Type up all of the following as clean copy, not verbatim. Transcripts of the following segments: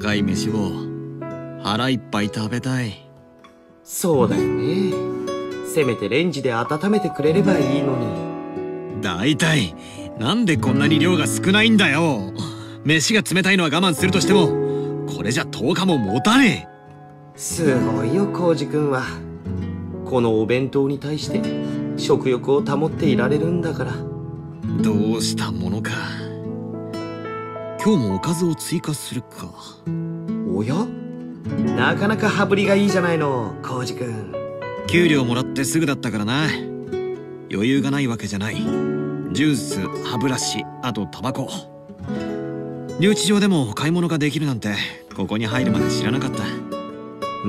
高い飯を腹いっぱい食べたい。そうだよね。せめてレンジで温めてくれればいいのに。大体なんでこんなに量が少ないんだよ。飯が冷たいのは我慢するとしても、これじゃ10日も持たねえ。すごいよ浩二君は。このお弁当に対して食欲を保っていられるんだから。どうしたものか。今日もおかずを追加するか。おや、なかなか羽振りがいいじゃないの浩二君。給料もらってすぐだったからな。余裕がないわけじゃない。ジュース、歯ブラシ、あとタバコ。留置場でも買い物ができるなんてここに入るまで知らなかった。うんう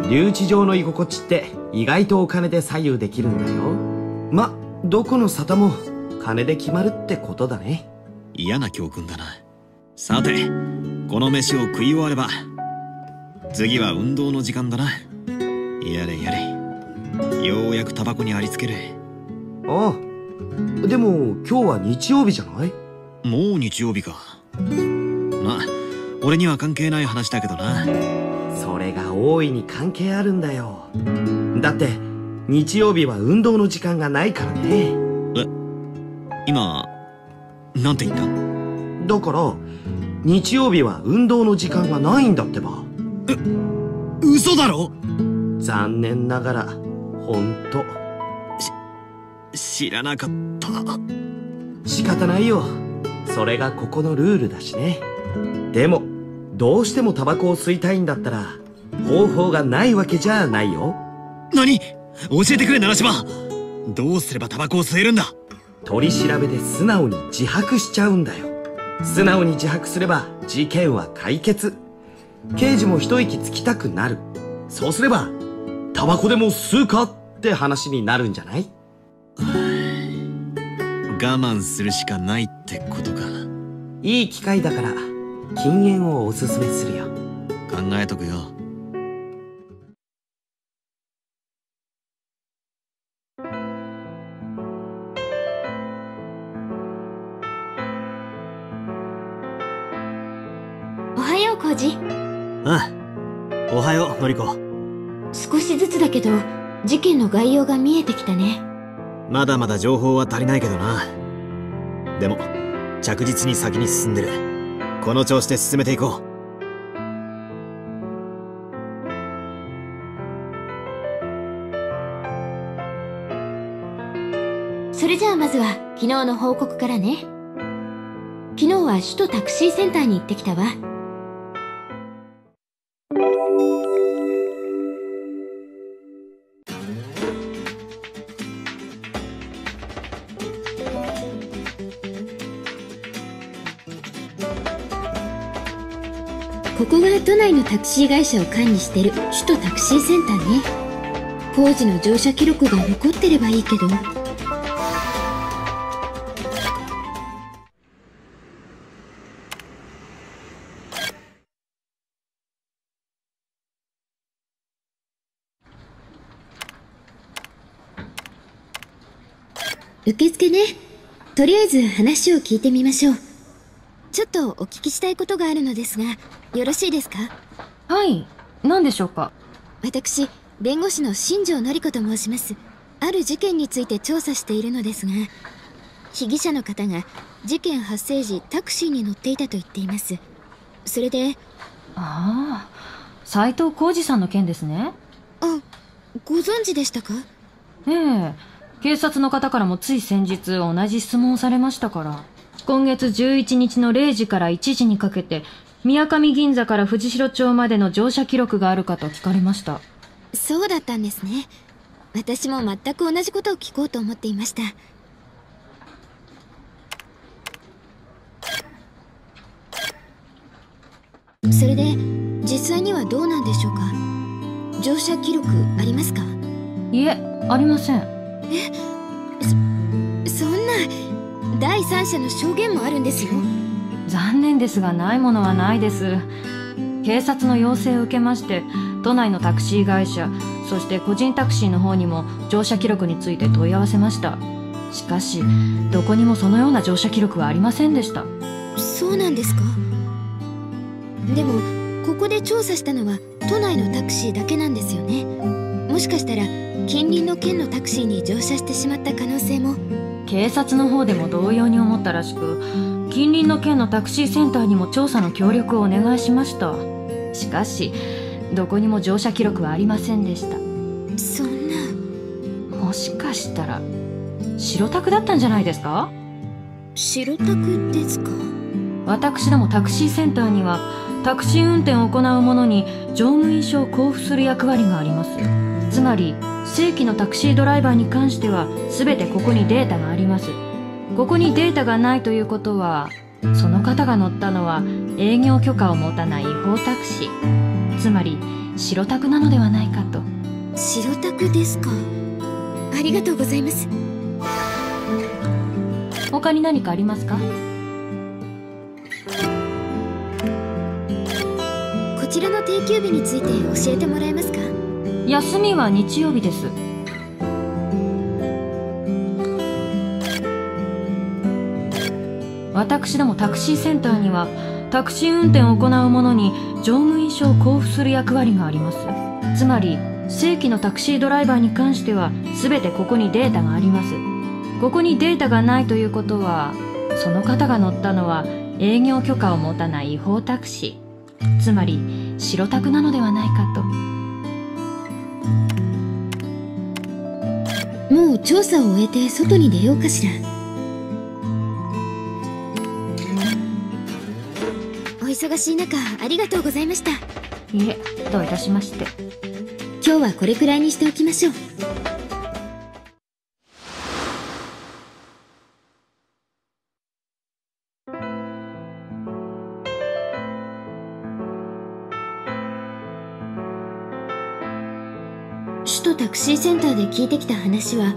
ん、留置場の居心地って意外とお金で左右できるんだよ。ま、どこの沙汰も金で決まるってことだね。嫌な教訓だな。さて、この飯を食い終われば次は運動の時間だな。やれやれ、ようやくタバコにありつける。ああ、でも今日は日曜日じゃない？もう日曜日か。まあ俺には関係ない話だけどな。それが大いに関係あるんだよ。だって日曜日は運動の時間がないからね。え、今なんて言った？だから日曜日は運動の時間がないんだってば。え、嘘だろ。残念ながら本当。知らなかった。仕方ないよ、それがここのルールだしね。でもどうしてもタバコを吸いたいんだったら方法がないわけじゃないよ。何？教えてくれ長嶋。どうすればタバコを吸えるんだ？取り調べで素直に自白しちゃうんだよ。素直に自白すれば事件は解決。刑事も一息つきたくなる。そうすればタバコでも吸うかって話になるんじゃない？我慢するしかないってことか。いい機会だから禁煙をおすすめするよ。考えとくよ。おはよう浩二。うん、おはようのりこ。少しずつだけど事件の概要が見えてきたね。まだまだ情報は足りないけどな。でも着実に先に進んでる。この調子で進めていこう。それじゃあまずは昨日の報告からね。昨日は首都タクシーセンターに行ってきたわ。ここが都内のタクシー会社を管理してる首都タクシーセンターね。工事の乗車記録が残ってればいいけど。受付ね。とりあえず話を聞いてみましょう。ちょっとお聞きしたいことがあるのですが、よろしいですか？はい、何でしょうか？私、弁護士の新庄典子と申します。ある事件について調査しているのですが、被疑者の方が事件発生時、タクシーに乗っていたと言っています。それで、ああ、斎藤浩二さんの件ですね。あ、ご存知でしたか？ええ、警察の方からもつい先日同じ質問をされましたから。今月11日の0時から1時にかけて、宮上銀座から藤代町までの乗車記録があるかと聞かれました。そうだったんですね。私も全く同じことを聞こうと思っていました。それで実際にはどうなんでしょうか？乗車記録ありますか？いえ、ありません。え、そんな第三者の証言もあるんですよ。残念ですがないものはないです。警察の要請を受けまして、都内のタクシー会社、そして個人タクシーの方にも乗車記録について問い合わせました。しかしどこにもそのような乗車記録はありませんでした。そうなんですか。でもここで調査したのは都内のタクシーだけなんですよね。もしかしたら近隣の県のタクシーに乗車してしまった可能性も。警察の方でも同様に思ったらしく、近隣の県のタクシーセンターにも調査の協力をお願いしました。しかしどこにも乗車記録はありませんでした。そんな、もしかしたら白タクだったんじゃないですか。白タクですか。私どもタクシーセンターにはタクシー運転を行う者に乗務員証を交付する役割があります。つまり正規のタクシードライバーに関しては全てここにデータがあります。ここにデータがないということは、その方が乗ったのは営業許可を持たない違法タクシー、つまり白タクなのではないかと。白タクですか。ありがとうございます。他に何かありますか。こちらの定休日について教えてもらえますか。休みは日曜日です。私どもタクシーセンターにはタクシー運転を行う者に乗務員証を交付する役割があります。つまり正規のタクシードライバーに関しては全てここにデータがあります。ここにデータがないということは、その方が乗ったのは営業許可を持たない違法タクシー、つまり白タクなのではないかと。もう調査を終えて外に出ようかしら。忙しい中ありがとうございました。いえ、どういたしまして。今日はこれくらいにしておきましょう。首都タクシーセンターで聞いてきた話は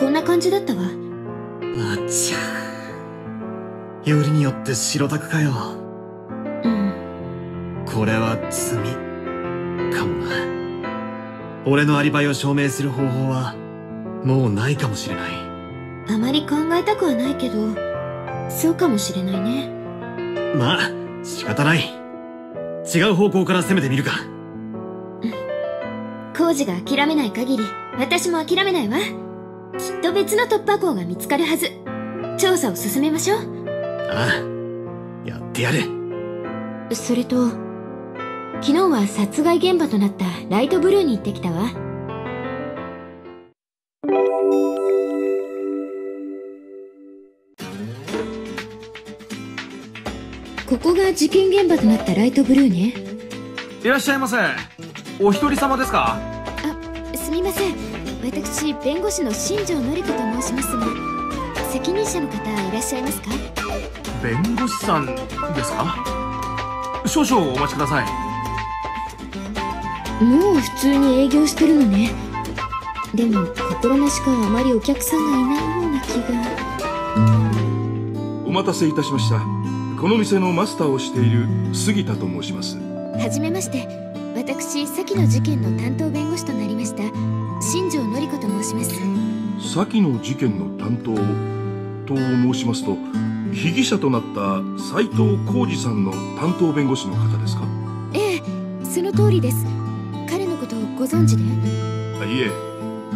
こんな感じだったわ。あっちゃ、よりによって白タクかよ。これは罪かもな。俺のアリバイを証明する方法はもうないかもしれない。あまり考えたくはないけど、そうかもしれないね。まあ仕方ない。違う方向から攻めてみるか。コウジが諦めない限り私も諦めないわ。きっと別の突破口が見つかるはず。調査を進めましょう。ああ、やってやる。それと昨日は殺害現場となったライトブルーに行ってきたわ。ここが事件現場となったライトブルーね。いらっしゃいませ。お一人様ですか。あ、すみません。私、弁護士の新庄典子と申しますが、責任者の方いらっしゃいますか。弁護士さんですか。少々お待ちください。もう普通に営業してるのね。でも心なしかあまりお客さんがいないような気が。お待たせいたしました。この店のマスターをしている杉田と申します。はじめまして。私、先の事件の担当弁護士となりました新庄典子と申します。先の事件の担当と申しますと、被疑者となった斎藤浩二さんの担当弁護士の方ですか。ええ、その通りです。ご存知で？いえ、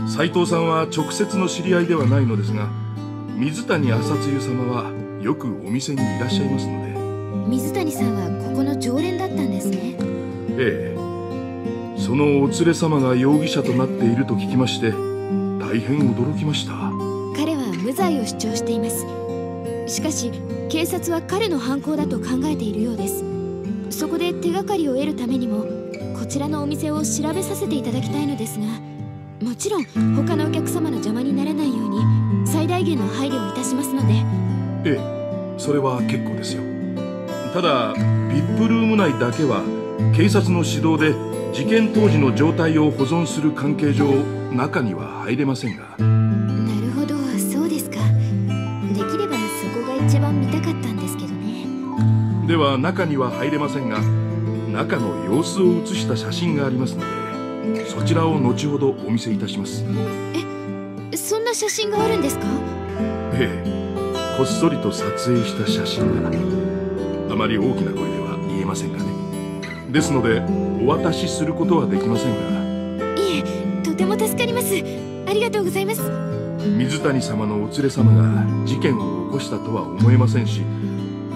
斎藤さんは直接の知り合いではないのですが、水谷朝露様はよくお店にいらっしゃいますので。水谷さんはここの常連だったんですね。ええ、そのお連れ様が容疑者となっていると聞きまして、大変驚きました。彼は無罪を主張しています。しかし警察は彼の犯行だと考えているようです。そこで手がかりを得るためにもこちらのお店を調べさせていただきたいのですが、もちろん他のお客様の邪魔にならないように最大限の配慮をいたしますので。ええ、それは結構ですよ。ただ VIP ルーム内だけは警察の指導で事件当時の状態を保存する関係上、中には入れませんが。なるほど、そうですか。できればそこが一番見たかったんですけどね。では中には入れませんが、中の様子を写した写真がありますので、そちらを後ほどお見せいたします。え、そんな写真があるんですか。ええ、こっそりと撮影した写真が。あまり大きな声では言えませんがね。ですのでお渡しすることはできませんが。いえ、とても助かります。ありがとうございます。水谷様のお連れ様が事件を起こしたとは思えませんし、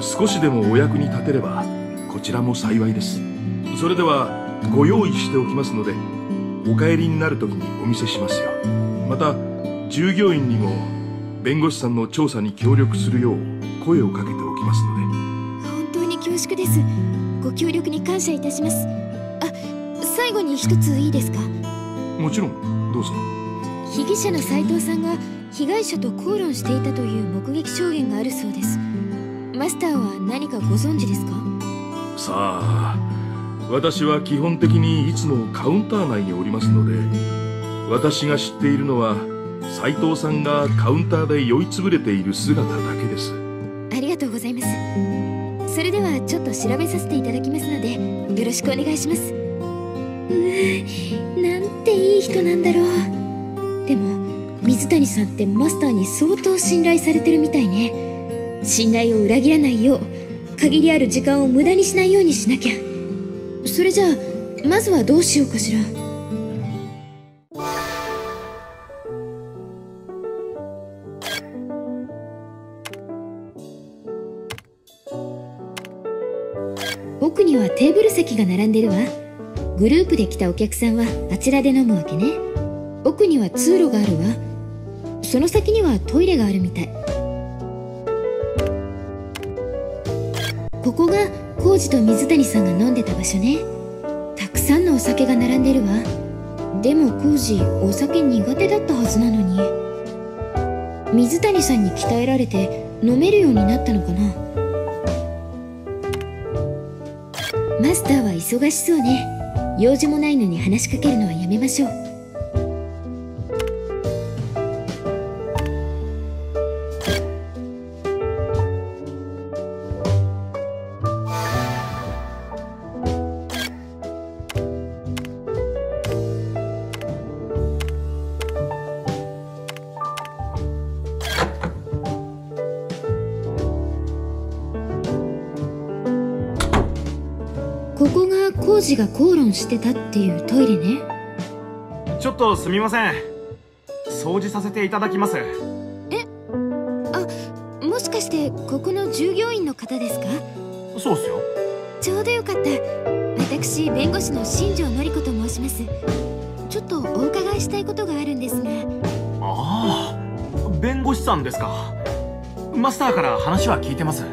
少しでもお役に立てればこちらも幸いです。それではご用意しておきますので、お帰りになるときにお見せしますよ。また従業員にも弁護士さんの調査に協力するよう声をかけておきますので。本当に恐縮です。ご協力に感謝いたします。あ、最後に一ついいですか？もちろん、どうぞ。被疑者の斉藤さんが被害者と口論していたという目撃証言があるそうです。マスターは何かご存知ですか？さあ、私は基本的にいつもカウンター内におりますので、私が知っているのは斉藤さんがカウンターで酔いつぶれている姿だけです。ありがとうございます。それではちょっと調べさせていただきますので、よろしくお願いします。なんていい人なんだろう。でも水谷さんってマスターに相当信頼されてるみたいね。信頼を裏切らないよう、限りある時間を無駄にしないようにしなきゃ。それじゃあまずはどうしようかしら。奥にはテーブル席が並んでるわ。グループで来たお客さんはあちらで飲むわけね。奥には通路があるわ。その先にはトイレがあるみたい。ここが浩二と水谷さんが飲んでた場所ね。たくさんのお酒が並んでるわ。でも浩二、お酒苦手だったはずなのに、水谷さんに鍛えられて飲めるようになったのかな。マスターは忙しそうね。用事もないのに話しかけるのはやめましょう。ここが浩二が口論してたっていうトイレね。ちょっとすみません、掃除させていただきます。あ、もしかしてここの従業員の方ですか？そうっすよ。ちょうどよかった。私、弁護士の新庄典子と申します。ちょっとお伺いしたいことがあるんですが。ああ、弁護士さんですか。マスターから話は聞いてます。こ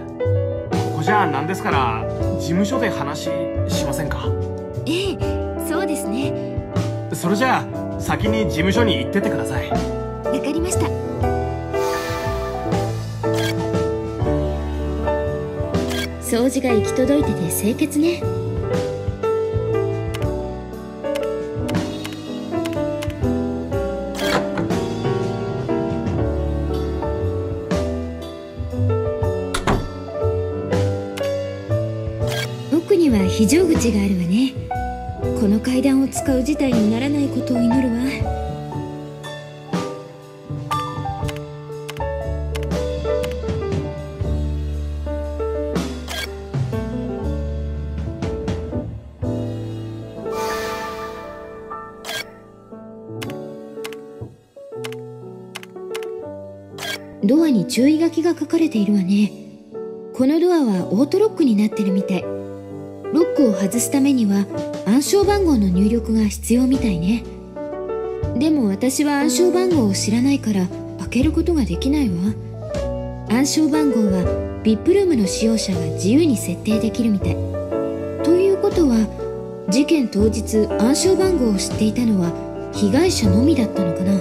こじゃなんですから、事務所で話しませんか？ええ、そうですね。それじゃあ先に事務所に行っててください。わかりました。掃除が行き届いてて清潔ね。非常口があるわね。この階段を使う事態にならないことを祈るわ。ドアに注意書きが書かれているわね。このドアはオートロックになってるみたい。ロックを外すためには暗証番号の入力が必要みたいね。でも私は暗証番号を知らないから開けることができないわ。暗証番号は VIP ルームの使用者が自由に設定できるみたい。ということは事件当日、暗証番号を知っていたのは被害者のみだったのかな。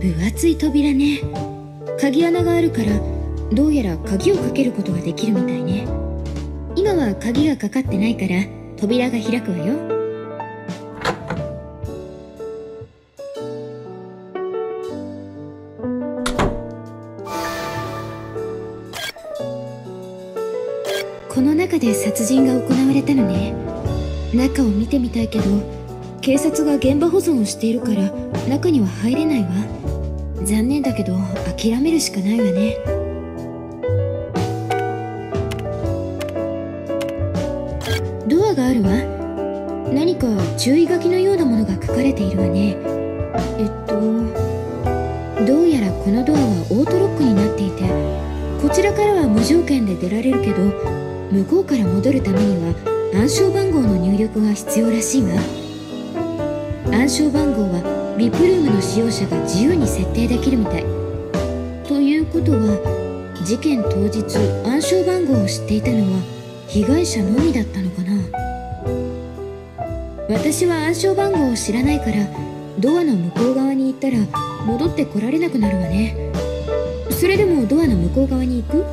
分厚い扉ね。鍵穴があるからどうやら鍵をかけることができるみたいね。今は鍵がかかってないから扉が開くわよ。この中で殺人が行われたのね。中を見てみたいけど警察が現場保存をしているから中には入れないわ。残念だけど諦めるしかないわね。ドアがあるわ。何か注意書きのようなものが書かれているわね。どうやらこのドアはオートロックになっていて、こちらからは無条件で出られるけど向こうから戻るためには暗証番号の入力が必要らしいわ。暗証番号はVIPルームの使用者が自由に設定できるみたい。ということは事件当日暗証番号を知っていたのは被害者のみだったのかな。私は暗証番号を知らないからドアの向こう側に行ったら戻ってこられなくなるわね。それでもドアの向こう側に行く？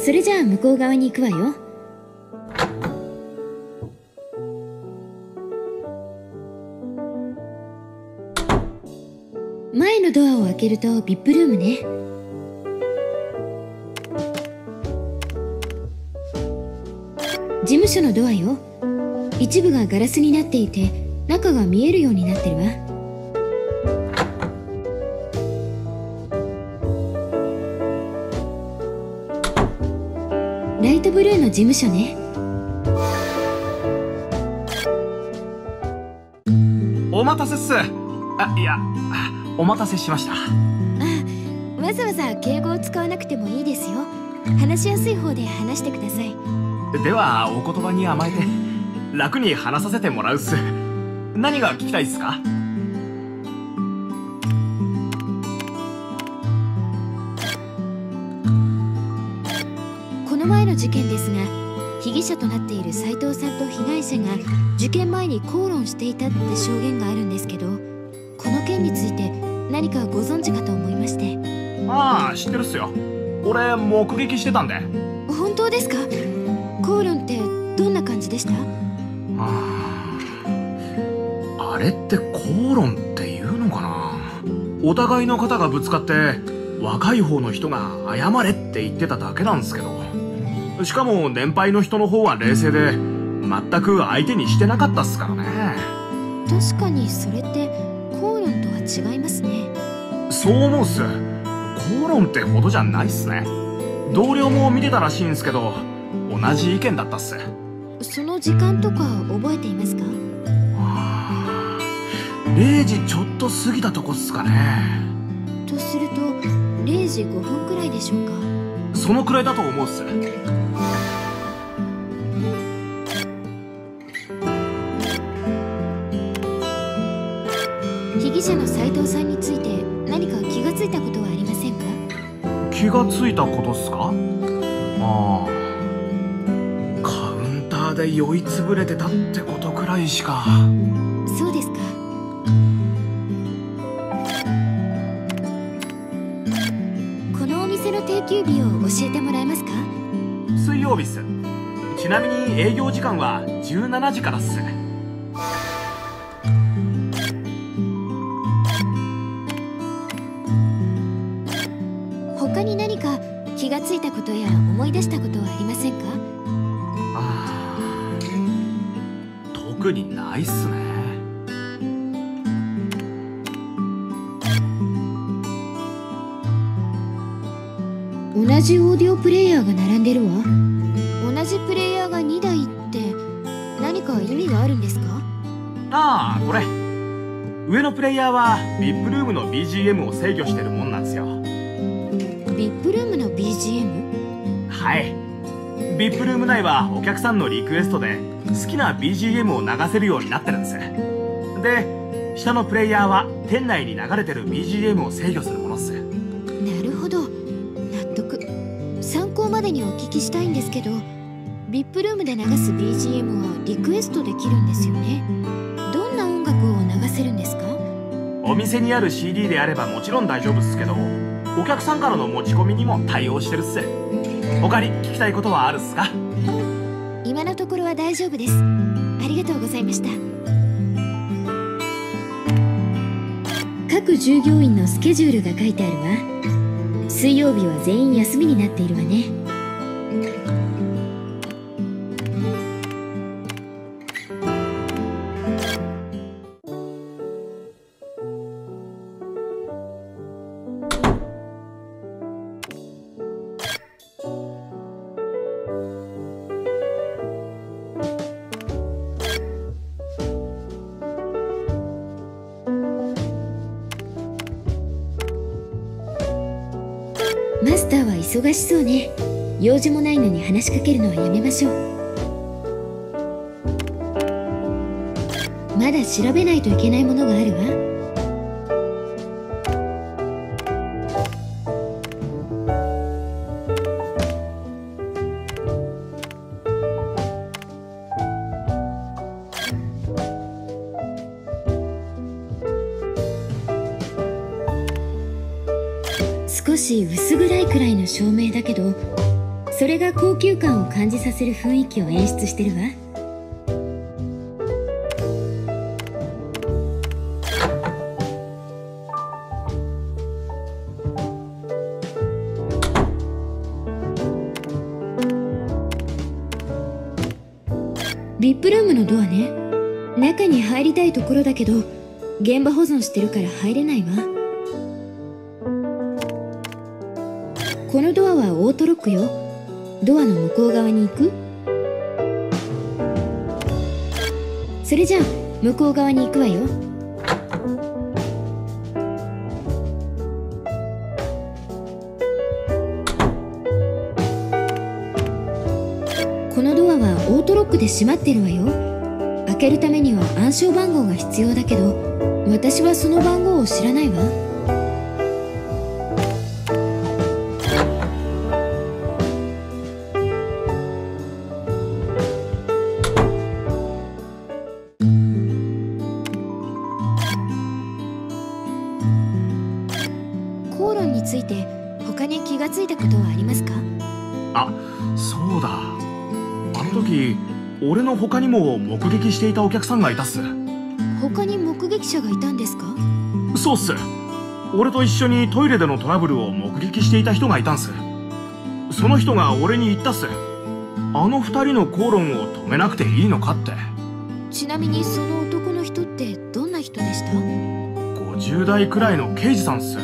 それじゃあ向こう側に行くわよ。前のドアを開けるとVIPルームね。事務所のドアよ。一部がガラスになっていて中が見えるようになってるわ。ライトブルーの事務所ね。お待たせっす。いやお待たせしました。わざわざ敬語を使わなくてもいいですよ。話しやすい方で話してください。ではお言葉に甘えて楽に話させてもらうっす。何が聞きたいっすか？この前の事件ですが、被疑者となっている斉藤さんと被害者が事件前に口論していたって証言があるんですけど、この件について何かご存知かと思いまして。知ってるっすよ。俺目撃してたんで。本当ですか？口論ってどんな感じでした？あれって口論っていうのかな。お互いの方がぶつかって若い方の人が謝れって言ってただけなんですけど、しかも年配の人の方は冷静で全く相手にしてなかったっすからね。確かにそれって口論とは違いますね。そう思うっす。口論ってほどじゃないっすね。同僚も見てたらしいんすけど同じ意見だったっす。その時間とか覚えていますか？0時ちょっと過ぎたとこっすかね。とすると0時5分くらいでしょうか。そのくらいだと思うっす。被疑者の斉藤さんについて何か気がついたことはありませんか？気がついたことっすか？カウンターで酔いつぶれてたってことくらいしか。そうですか。このお店の定休日を教えてもらえますか？水曜日っす。ちなみに営業時間は17時からっす。他に何か気がついたことや思い出したことはありませんか？特にないっすね。同じオーディオプレイヤーが並んでるわ。同じプレイヤーが2台って何か意味があるんですか？これ上のプレイヤーはVIPルームの BGM を制御してるもんなんですよ。VIP ルームの BGM？ はい。 VIP ルーム内はお客さんのリクエストで好きな BGM を流せるようになってるんです。で下のプレイヤーは店内に流れてる BGM を制御するものっす。なるほど、納得。参考までにお聞きしたいんですけど、 VIP ルームで流す BGM はリクエストできるんですよね。どんな音楽を流せるんですか？お店にある CD であればもちろん大丈夫っすけど、お客さんからの持ち込みにも対応してるっす。他に聞きたいことはあるっすか？今のところは大丈夫です。ありがとうございました。各従業員のスケジュールが書いてあるわ。水曜日は全員休みになっているわね。マスターは忙しそうね。用事もないのに話しかけるのはやめましょう。まだ調べないといけないものがあるわ。少し薄暗いくらいの照明だけど、それが高級感を感じさせる雰囲気を演出してるわ。リップルームのドアね。中に入りたいところだけど、現場保存してるから入れないわ。このドアはオートロックよ。ドアの向こう側に行く？それじゃあ向こう側に行くわよ。このドアはオートロックで閉まってるわよ。開けるためには暗証番号が必要だけど、私はその番号を知らないわ。口論について他に気がついたことはありますか？あ、そうだ。あの時俺の他にも目撃していたお客さんがいたっす。他に目撃者がいたんですか？そうっす。俺と一緒にトイレでのトラブルを目撃していた人がいたんす。その人が俺に言ったっす。あの二人の口論を止めなくていいのかって。ちなみにその男の人ってどんな人でした？50代くらいの刑事さんっす。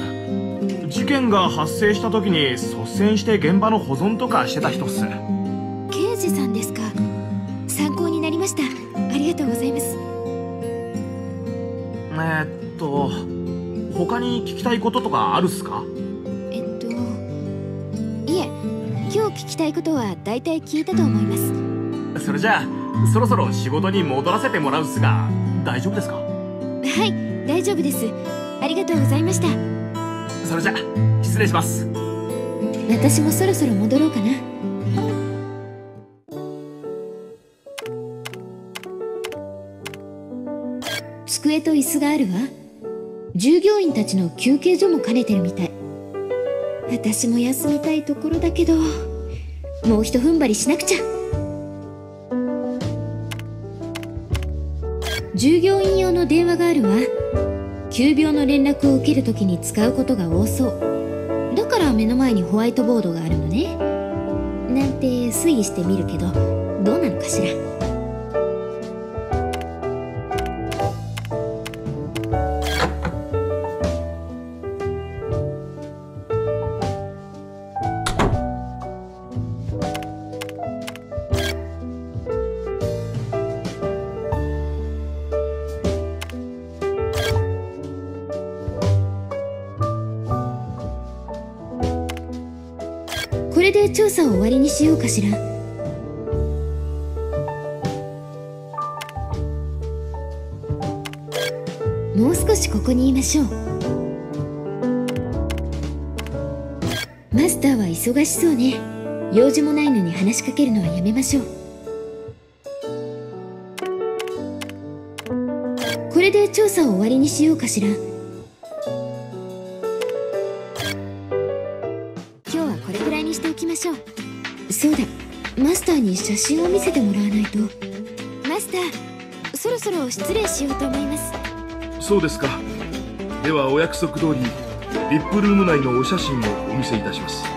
事件が発生した時に率先して現場の保存とかしてた人っす。刑事さんですか。参考になりました。ありがとうございます。他に聞きたいこととかあるっすか？いえ、今日聞きたいことは大体聞いたと思います。それじゃあそろそろ仕事に戻らせてもらうっすが、大丈夫ですか？はい、大丈夫です。ありがとうございました。それじゃ失礼します。私もそろそろ戻ろうかな。机と椅子があるわ。従業員たちの休憩所も兼ねてるみたい。私も休みたいところだけど、もうひと踏ん張りしなくちゃ。従業員用の電話があるわ。急病の連絡を受けるときに使うことが多そう。だから目の前にホワイトボードがあるのね。なんて推理してみるけど、どうなのかしら。これで調査を終わりにしようかしら。もう少しここにいましょう。マスターは忙しそうね。用事もないのに話しかけるのはやめましょう。これで調査を終わりにしようかしら。しょう。そうだ、マスターに写真を見せてもらわないと。マスター、そろそろ失礼しようと思います。そうですか。ではお約束通りVIPルーム内のお写真をお見せいたします。こ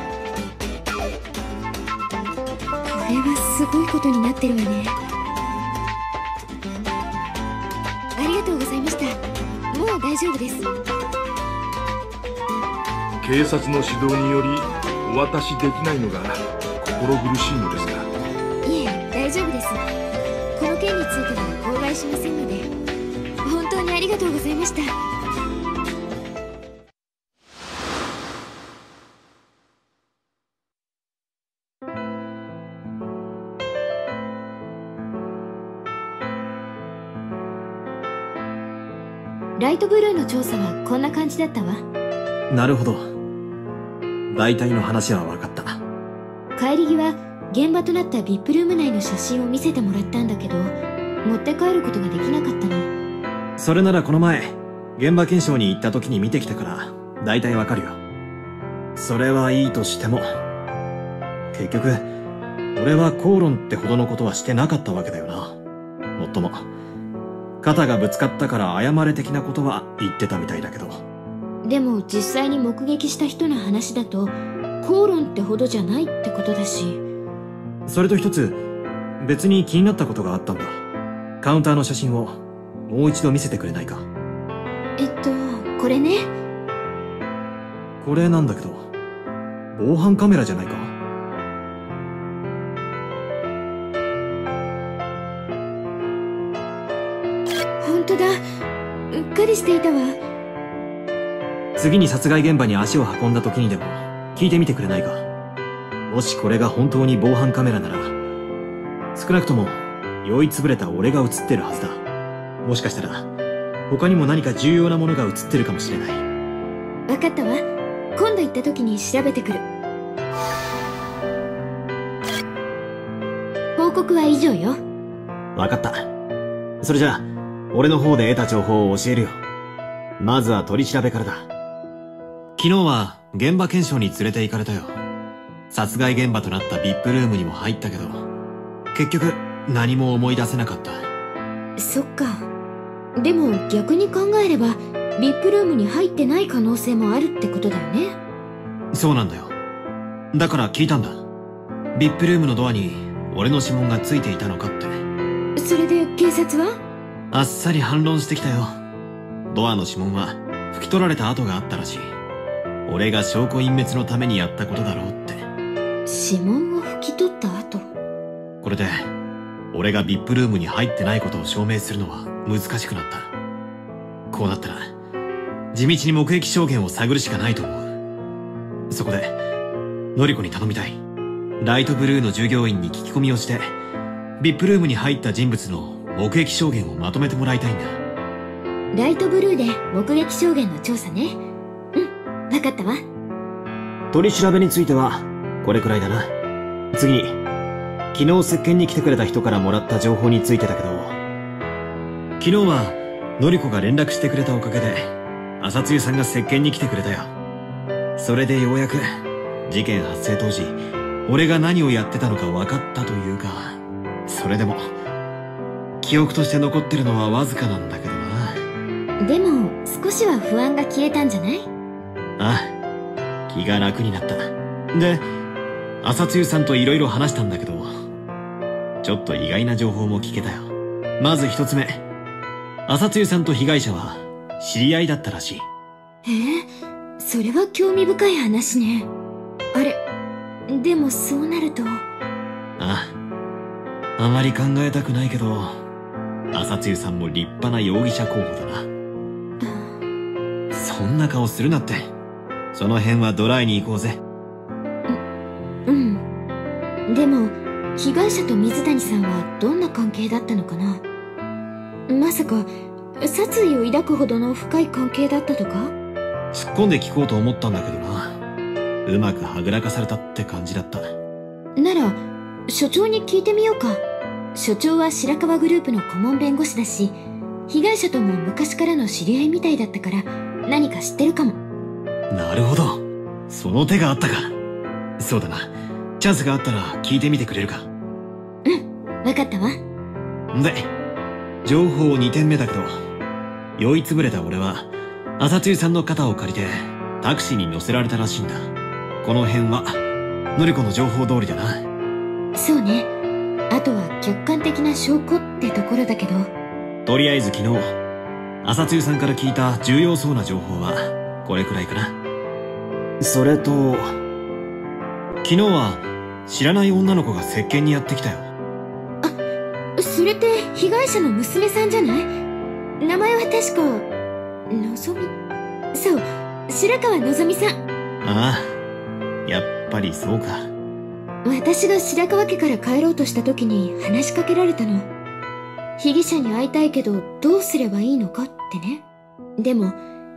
れはすごいことになってるわね。ありがとうございました。もう大丈夫です。警察の指導によりお渡しできないのが心苦しいのですが。いえ、大丈夫です。この件については口外しませんので、本当にありがとうございました。ライトブルーの調査はこんな感じだったわ。なるほど。大体の話は分かった。帰り際、現場となったVIPルーム内の写真を見せてもらったんだけど、持って帰ることができなかったの。それならこの前現場検証に行った時に見てきたから大体分かるよ。それはいいとしても、結局俺は口論ってほどのことはしてなかったわけだよな。もっとも肩がぶつかったから謝れ的なことは言ってたみたいだけど。でも実際に目撃した人の話だと口論ってほどじゃないってことだし。それと一つ別に気になったことがあったんだ。カウンターの写真をもう一度見せてくれないか。これね。これなんだけど、防犯カメラじゃないか。うっかりしていたわ。次に殺害現場に足を運んだ時にでも聞いてみてくれないか。もしこれが本当に防犯カメラなら、少なくとも酔いつぶれた俺が映ってるはずだ。もしかしたら他にも何か重要なものが映ってるかもしれない。分かったわ。今度行った時に調べてくる。報告は以上よ。分かった。それじゃあ俺の方で得た情報を教えるよ。まずは取り調べからだ。昨日は現場検証に連れて行かれたよ。殺害現場となったVIPルームにも入ったけど、結局何も思い出せなかった。そっか。でも逆に考えればVIPルームに入ってない可能性もあるってことだよね。そうなんだよ。だから聞いたんだ。VIPルームのドアに俺の指紋がついていたのかって。それで警察はあっさり反論してきたよ。ドアの指紋は拭き取られた跡があったらしい。俺が証拠隠滅のためにやったことだろうって。指紋を拭き取った跡。これで俺がVIPルームに入ってないことを証明するのは難しくなった。こうなったら地道に目撃証言を探るしかないと思う。そこでのりこに頼みたい。ライトブルーの従業員に聞き込みをして、VIPルームに入った人物の目撃証言をまとめてもらいたいんだ。ライトブルーで目撃証言の調査ね。うん、分かったわ。取り調べについてはこれくらいだな。次に昨日接見に来てくれた人からもらった情報についてだけど、昨日はのりこが連絡してくれたおかげで朝露さんが接見に来てくれたよ。それでようやく事件発生当時俺が何をやってたのか分かったというか。それでも記憶として残ってるのはわずかなんだけどな。でも少しは不安が消えたんじゃない？ああ、気が楽になった。で朝露さんと色々話したんだけど、ちょっと意外な情報も聞けたよ。まず一つ目、朝露さんと被害者は知り合いだったらしい。それは興味深い話ね。あれ、でもそうなると。あまり考えたくないけど朝露さんも立派な容疑者候補だな。そんな顔するなって。その辺はドライに行こうぜ。うん。でも被害者と水谷さんはどんな関係だったのかな。まさか殺意を抱くほどの深い関係だったとか。突っ込んで聞こうと思ったんだけどな。うまくはぐらかされたって感じだった。なら所長に聞いてみようか。所長は白川グループの顧問弁護士だし、被害者とも昔からの知り合いみたいだったから何か知ってるかも。なるほど、その手があったか。そうだな、チャンスがあったら聞いてみてくれるか。うん、分かったわ。で、情報2点目だけど、酔いつぶれた俺は朝露さんの肩を借りてタクシーに乗せられたらしいんだ。この辺はのりこの情報通りだな。そうね。あとは客観的な証拠ってところだけど、とりあえず昨日朝露さんから聞いた重要そうな情報はこれくらいかな。それと昨日は知らない女の子が接見にやってきたよ。あ、それって被害者の娘さんじゃない？名前は確かのぞみ。そう、白川のぞみさん。ああ、やっぱりそうか。私が白川家から帰ろうとした時に話しかけられたの。被疑者に会いたいけどどうすればいいのかってね。でも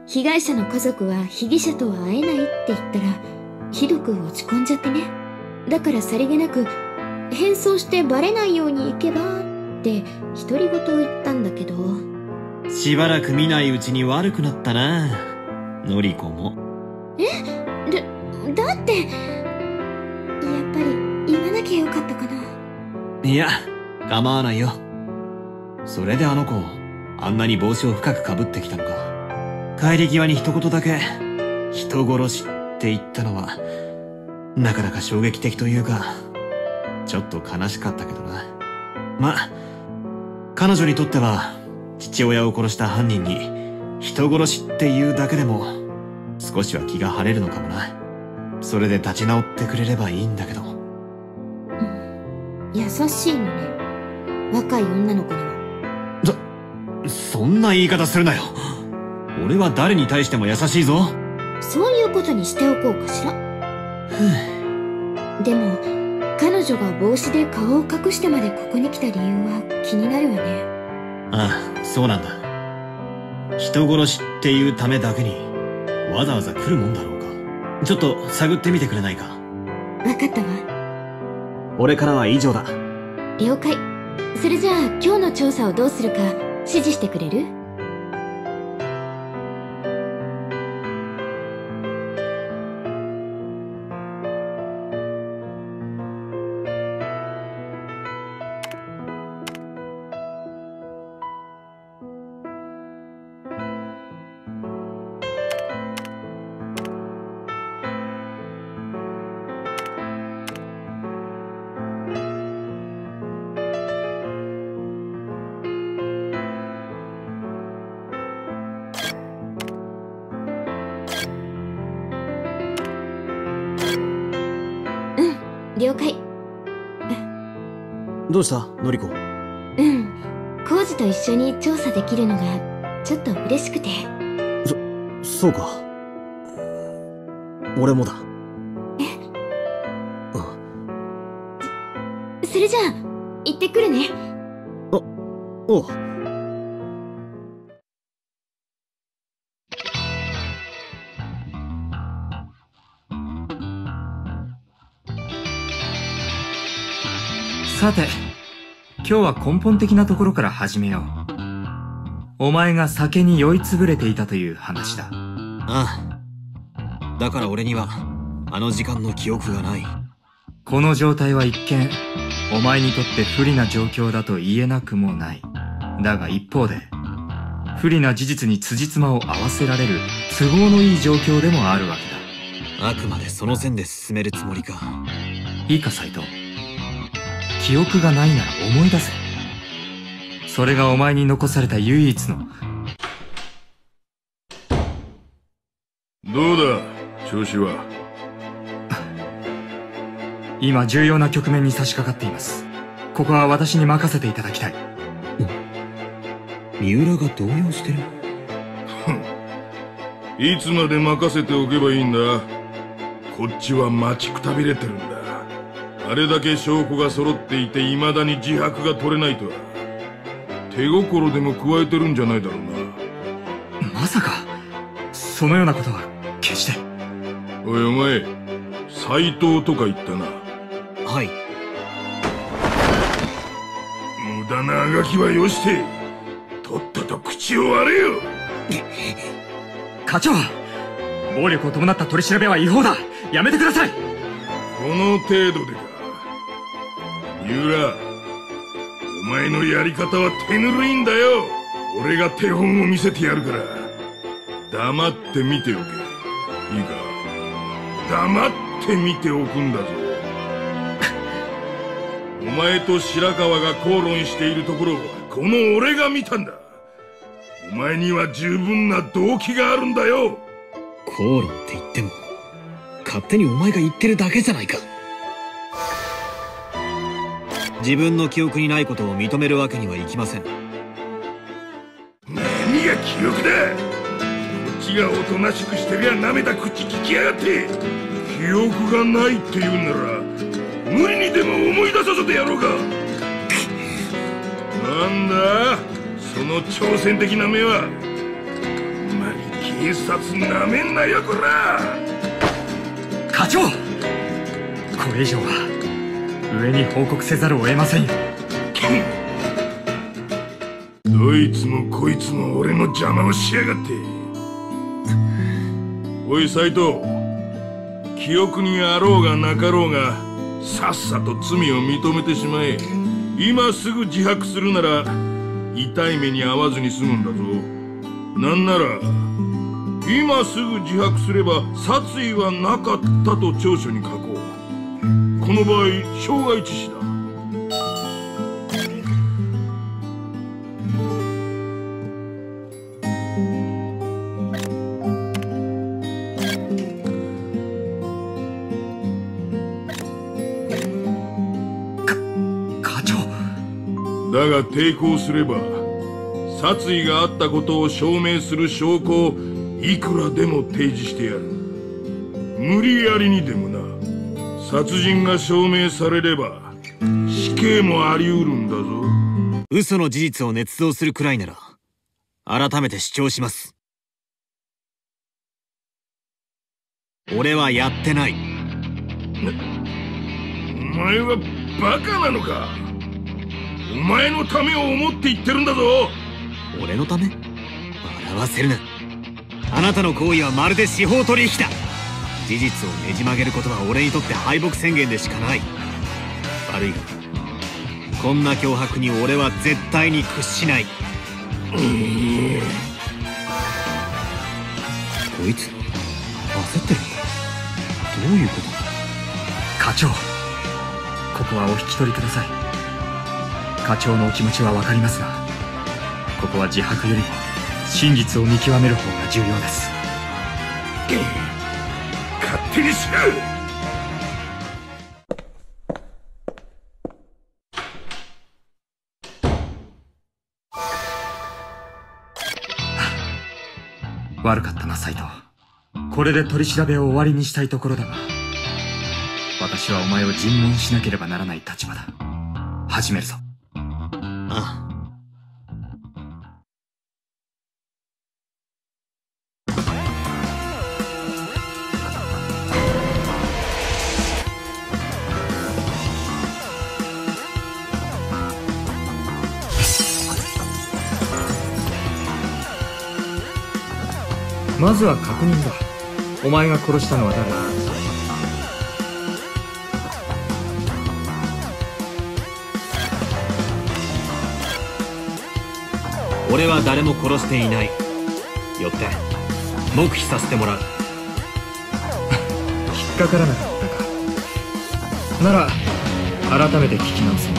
被害者の家族は被疑者とは会えないって言ったらひどく落ち込んじゃってね。だからさりげなく変装してバレないように行けばって独り言を言ったんだけど、しばらく見ないうちに悪くなったな、のりこも。え、だってやっぱり言わなきゃよかったかな。いや、構わないよ。それであの子あんなに帽子を深くかぶってきたのか。帰り際に一言だけ人殺しって言ったのはなかなか衝撃的というか、ちょっと悲しかったけどな。まあ彼女にとっては父親を殺した犯人に人殺しっていうだけでも少しは気が晴れるのかもな。それで立ち直ってくれればいいんだけど。うん、優しいのね、若い女の子には。そんな言い方するなよ。俺は誰に対しても優しいぞ。そういうことにしておこうかしら。でも彼女が帽子で顔を隠してまでここに来た理由は気になるわね。ああ、そうなんだ。人殺しっていうためだけにわざわざ来るもんだろうか。ちょっと探ってみてくれないか。分かったわ。俺からは以上だ。了解。それじゃあ今日の調査をどうするか指示してくれる？了解。どうした、のりこ？うん、コウジと一緒に調査できるのがちょっと嬉しくて。そうか。俺もだ。それじゃあ行ってくるね。おう。さて、今日は根本的なところから始めよう。お前が酒に酔いつぶれていたという話だ。ああ。だから俺には、あの時間の記憶がない。この状態は一見、お前にとって不利な状況だと言えなくもない。だが一方で、不利な事実に辻褄を合わせられる都合のいい状況でもあるわけだ。あくまでその線で進めるつもりか。いいか、斉藤。記憶がないなら思い出せ。それがお前に残された唯一の。どうだ、調子は。今重要な局面に差し掛かっています。ここは私に任せていただきたい。三浦が動揺してる。いつまで任せておけばいいんだ。こっちは待ちくたびれてるんだ。あれだけ証拠が揃っていて未だに自白が取れないとは、手心でも加えてるんじゃないだろうな。まさかそのようなことは決して。おいお前、斎藤とか言ったな。はい。無駄なあがきはよして、とっとと口を割れよ。課長、暴力を伴った取り調べは違法だ。やめてください。の程度でか。三浦、お前のやり方は手ぬるいんだよ。俺が手本を見せてやるから黙って見ておけ。いいか、黙って見ておくんだぞ。お前と白川が口論しているところをこの俺が見たんだ。お前には十分な動機があるんだよ。口論って言っても勝手にお前が言ってるだけじゃないか。自分の記憶にないことを認めるわけにはいきません。何が記憶だ。こっちがおとなしくしてりゃなめた口聞きやがって。記憶がないって言うなら無理にでも思い出させてやろうか。なんだその挑戦的な目は。あんまり警察なめんなよこら。課長、これ以上は上に報告せざるを得ませんよ。どいつもこいつも俺の邪魔をしやがって。おい斉藤、記憶にあろうがなかろうがさっさと罪を認めてしまえ。今すぐ自白するなら痛い目に遭わずに済むんだぞ。なんなら今すぐ自白すれば殺意はなかったと調書に書こう。この場合傷害致死だ。だが抵抗すれば殺意があったことを証明する証拠をいくらでも提示してやる。無理やりにでもな。殺人が証明されれば死刑もあり得るんだぞ。嘘の事実を捏造するくらいなら改めて主張します。俺はやってない。お前はバカなのか。お前のためを思って言ってるんだぞ。俺のため？笑わせるな。あなたの行為はまるで司法取引だ。事実をねじ曲げることは俺にとって敗北宣言でしかない。悪いがこんな脅迫に俺は絶対に屈しない。こいつ焦ってるんだ。どういうことだ。課長、ここはお引き取りください。課長のお気持ちは分かりますが、ここは自白よりも真実を見極める方が重要です。勝手にしろ。悪かったな斉藤。これで取り調べを終わりにしたいところだが、私はお前を尋問しなければならない立場だ。始めるぞ。まずは確認だ。お前が殺したのは誰だ。俺は誰も殺していない。よって黙秘させてもらう。引っかからなかったか。なら改めて聞き直せ。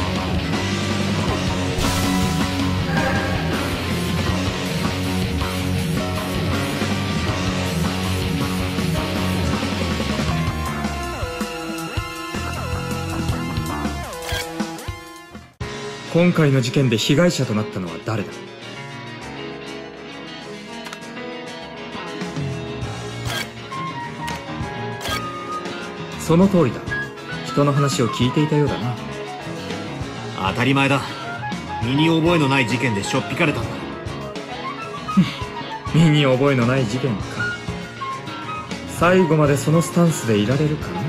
今回の事件で被害者となったのは誰だ。その通りだ。人の話を聞いていたようだな。当たり前だ。身に覚えのない事件でしょっぴかれたんだ。身に覚えのない事件か。最後までそのスタンスでいられるかな。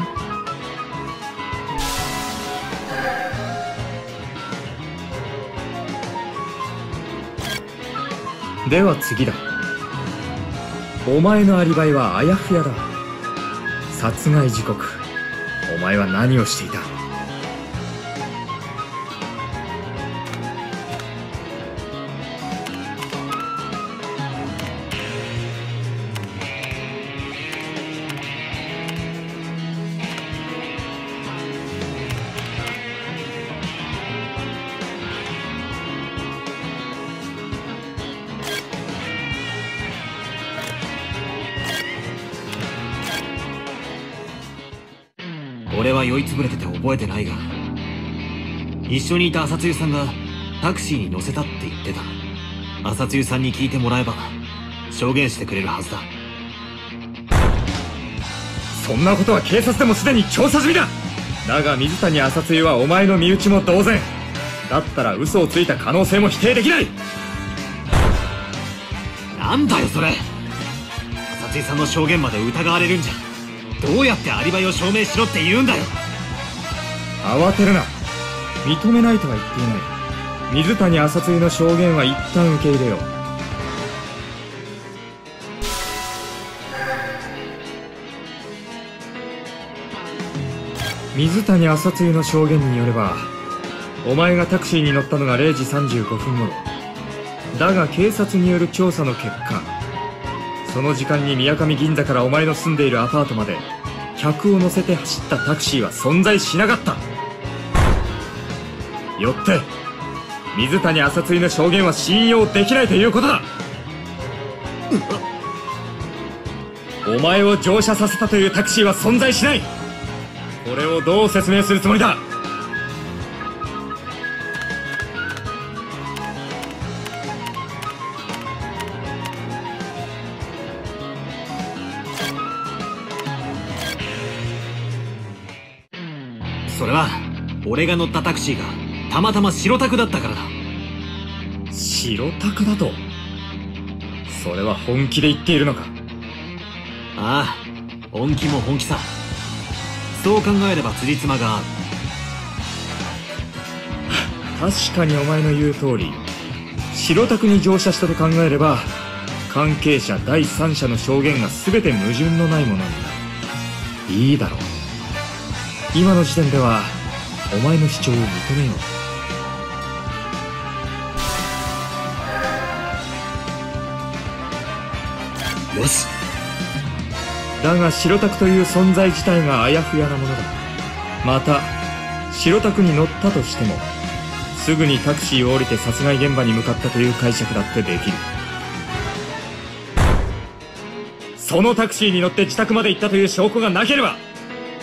では次だ。お前のアリバイはあやふやだ。殺害時刻、お前は何をしていた？俺は酔いつぶれてて覚えてないが、一緒にいた朝露さんがタクシーに乗せたって言ってた。朝露さんに聞いてもらえば証言してくれるはずだ。そんなことは警察でもすでに調査済みだ。だが水谷朝露はお前の身内も同然だったら、嘘をついた可能性も否定できない。なんだよそれ。朝露さんの証言まで疑われるんじゃ、どうやってアリバイを証明しろって言うんだよ。慌てるな。認めないとは言っていない。水谷朝露の証言は一旦受け入れよう。水谷朝露の証言によれば、お前がタクシーに乗ったのが0時35分頃だが、警察による調査の結果、その時間に宮上銀座からお前の住んでいるアパートまで客を乗せて走ったタクシーは存在しなかった。よって水谷朝露の証言は信用できないということだ。お前を乗車させたというタクシーは存在しない。これをどう説明するつもりだ。それは俺が乗ったタクシーがたまたま白タクだったからだ。白タクだと？それは本気で言っているのか？ああ、本気も本気さ。そう考えれば辻褄が合う。確かにお前の言う通り、白タクに乗車したと考えれば、関係者第三者の証言が全て矛盾のないものなんだ。いいだろう。今の時点ではお前の主張を認めよう。よし。だが白タクという存在自体があやふやなものだ。また白タクに乗ったとしても、すぐにタクシーを降りて殺害現場に向かったという解釈だってできる。そのタクシーに乗って自宅まで行ったという証拠がなければ、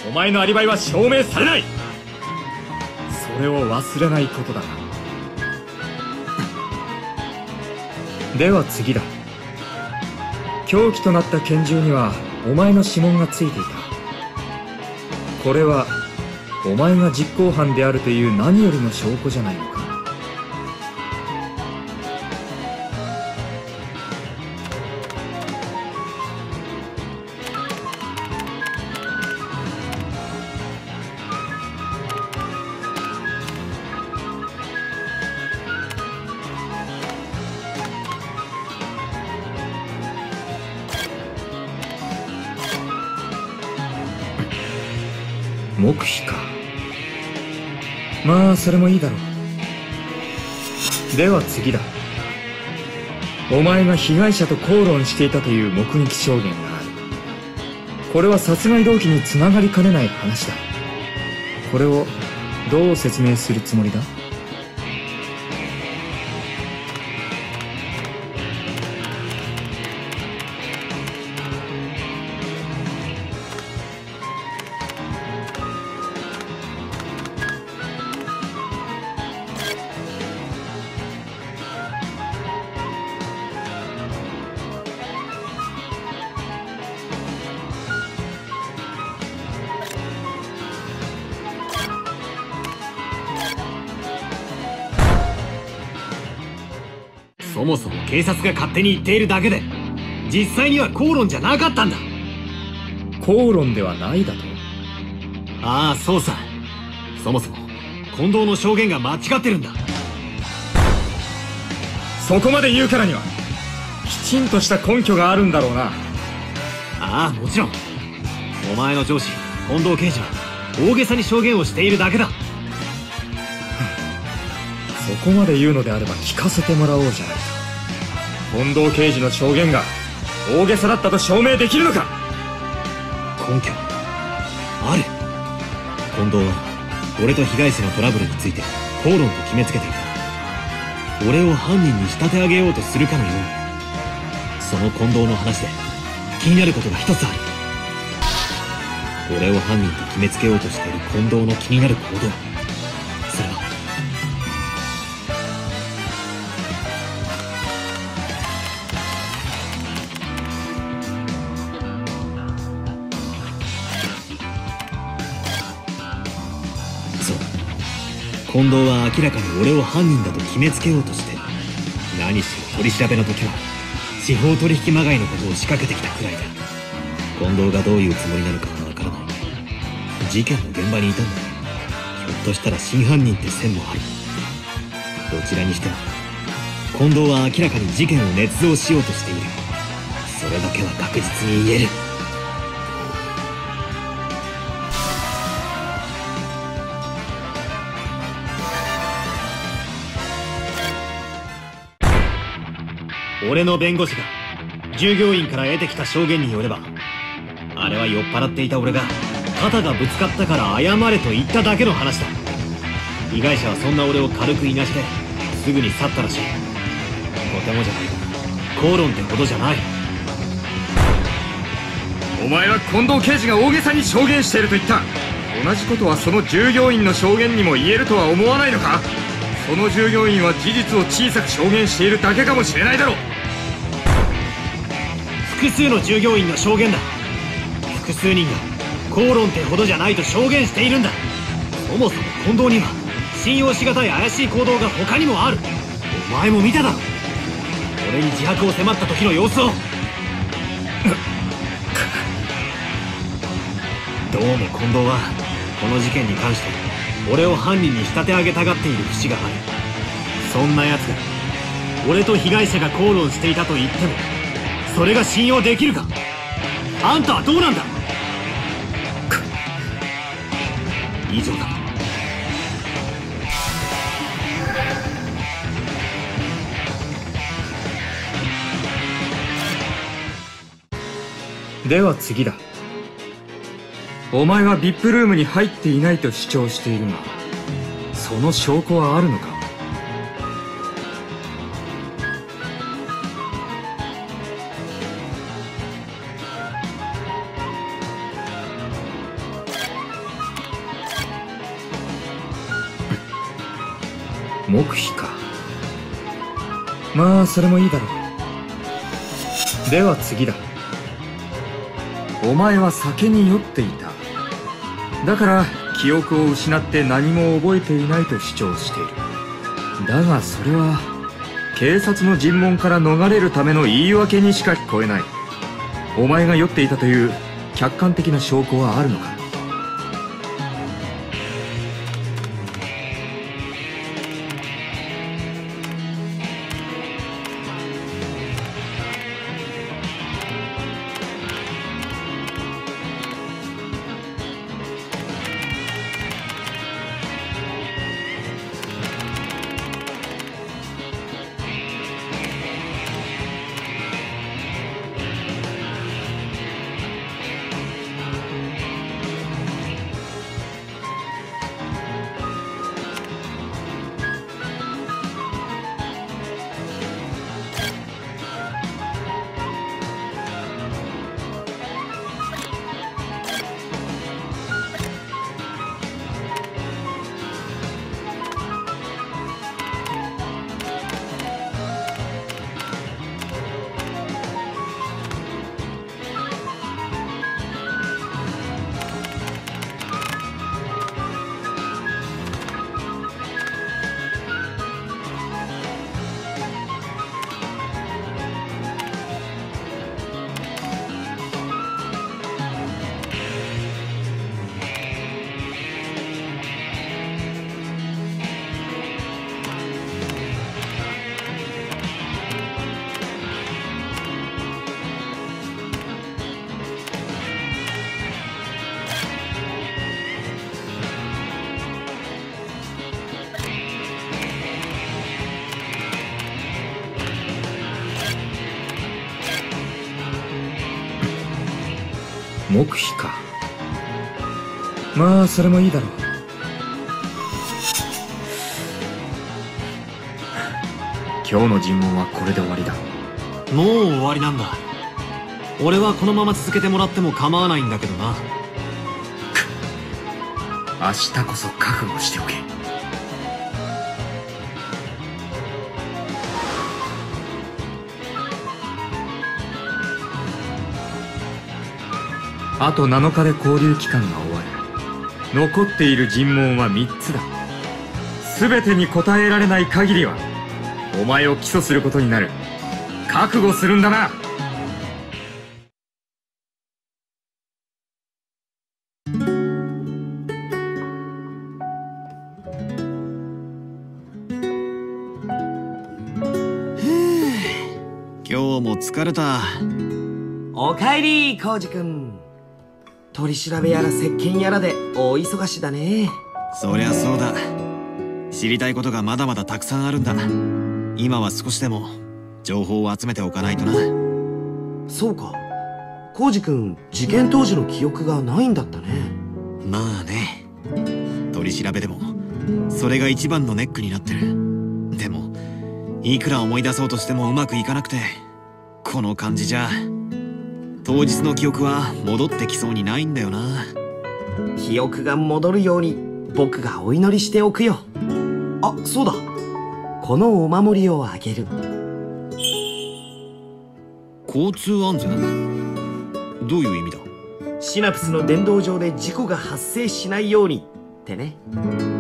お前のアリバイは証明されない。それを忘れないことだな。では次だ。凶器となった拳銃にはお前の指紋がついていた。これはお前が実行犯であるという何よりの証拠じゃないのか。黙秘か。まあそれもいいだろう。では次だ。お前が被害者と口論していたという目撃証言がある。これは殺害動機につながりかねない話だ。これをどう説明するつもりだ？そもそも警察が勝手に言っているだけで、実際には口論じゃなかったんだ。口論ではないだと？ああそうさ。そもそも近藤の証言が間違ってるんだ。そこまで言うからにはきちんとした根拠があるんだろうな。ああもちろん。お前の上司近藤刑事は大げさに証言をしているだけだ。そこまで言うのであれば聞かせてもらおうじゃないか。近藤刑事の証言が大げさだったと証明できるのか。根拠ある。近藤は俺と被害者のトラブルについて口論と決めつけていた。俺を犯人に仕立て上げようとするかのように。その近藤の話で気になることが一つある。俺を犯人と決めつけようとしている近藤の気になる行動、それは近藤は明らかに俺を犯人だと決めつけようとして、何しろ取り調べの時は司法取引まがいのことを仕掛けてきたくらいだ。近藤がどういうつもりなのかはわからない。事件の現場にいたんだ。ひょっとしたら真犯人って線もある。どちらにしても近藤は明らかに事件を捏造しようとしている。それだけは確実に言える。俺の弁護士が従業員から得てきた証言によれば、あれは酔っ払っていた俺が肩がぶつかったから謝れと言っただけの話だ。被害者はそんな俺を軽くいなしてすぐに去ったらしい。とてもじゃないが口論ってほどじゃない。お前は近藤刑事が大げさに証言していると言った。同じことはその従業員の証言にも言えるとは思わないのか。その従業員は事実を小さく証言しているだけかもしれないだろう。複数の従業員の証言だ。複数人が口論ってほどじゃないと証言しているんだ。そもそも近藤には信用しがたい怪しい行動が他にもある。お前も見ただろ。俺に自白を迫った時の様子を。どうも近藤はこの事件に関して俺を犯人に仕立て上げたがっている節がある。そんな奴が俺と被害者が口論していたと言ってもそれが信用できるか。あんたはどうなんだ。以上だ。では次だ。お前はVIPルームに入っていないと主張しているが、その証拠はあるのか。黙秘か。まあそれもいいだろう。では次だ。お前は酒に酔っていた。だから記憶を失って何も覚えていないと主張している。だがそれは警察の尋問から逃れるための言い訳にしか聞こえない。お前が酔っていたという客観的な証拠はあるのか。黙秘か。まあそれもいいだろう。今日の尋問はこれで終わりだ。もう終わりなんだ。俺はこのまま続けてもらっても構わないんだけどな。明日こそ覚悟しておけ。あと7日で交留期間が終わる。残っている尋問は3つだ。全てに答えられない限りはお前を起訴することになる。覚悟するんだな。今日も疲れた。おかえり浩二君。取り調べやら接見やらで大忙しだね。そりゃそうだ。知りたいことがまだまだたくさんあるんだ。今は少しでも情報を集めておかないとな。そうか、浩二君事件当時の記憶がないんだったね。まあね、取り調べでもそれが一番のネックになってる。でもいくら思い出そうとしてもうまくいかなくて、この感じじゃ当日の記憶は戻ってきそうにないんだよな。記憶が戻るように僕がお祈りしておくよ。あ、そうだ、このお守りをあげる。交通安全？どういう意味だ？シナプスの伝導上で事故が発生しないようにってね。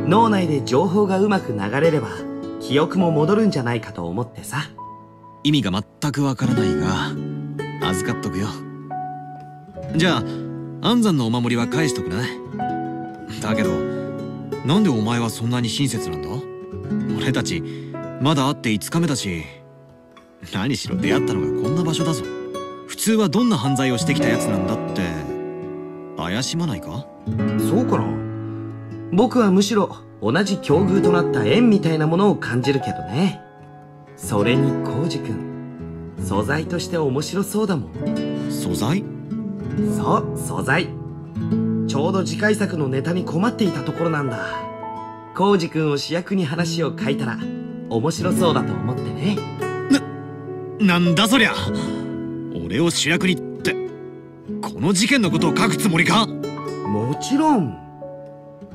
脳内で情報がうまく流れれば記憶も戻るんじゃないかと思ってさ。意味が全くわからないが預かっとくよ。じゃあ安産のお守りは返しとくな。だけどなんでお前はそんなに親切なんだ？俺たちまだ会って5日目だし、何しろ出会ったのがこんな場所だぞ。普通はどんな犯罪をしてきたやつなんだって怪しまないか？そうかな。僕はむしろ同じ境遇となった縁みたいなものを感じるけどね。それに浩二君、素材として面白そうだもん。素材？そう、素材。ちょうど次回作のネタに困っていたところなんだ。浩二君を主役に話を書いたら面白そうだと思ってね。なんだそりゃ。俺を主役にってこの事件のことを書くつもりか？もちろん。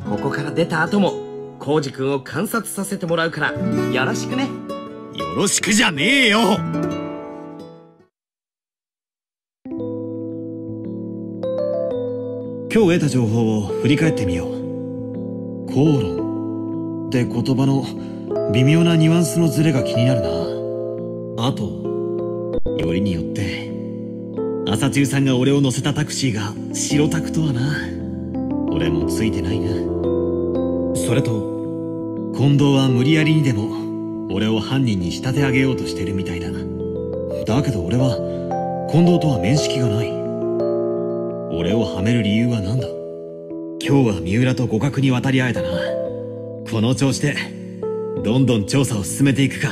ここから出た後も浩二君を観察させてもらうからよろしくね。よろしくじゃねえよ。今日得た情報を振り返ってみよう。口論って言葉の微妙なニュアンスのズレが気になるな。あとよりによって朝中さんが俺を乗せたタクシーが白タクとはな。俺もついてないな。それと近藤は無理やりにでも俺を犯人に仕立て上げようとしてるみたいだ。だけど俺は近藤とは面識がない。俺をはめる理由は何だ？今日は三浦と互角に渡り合えたな。この調子でどんどん調査を進めていくか。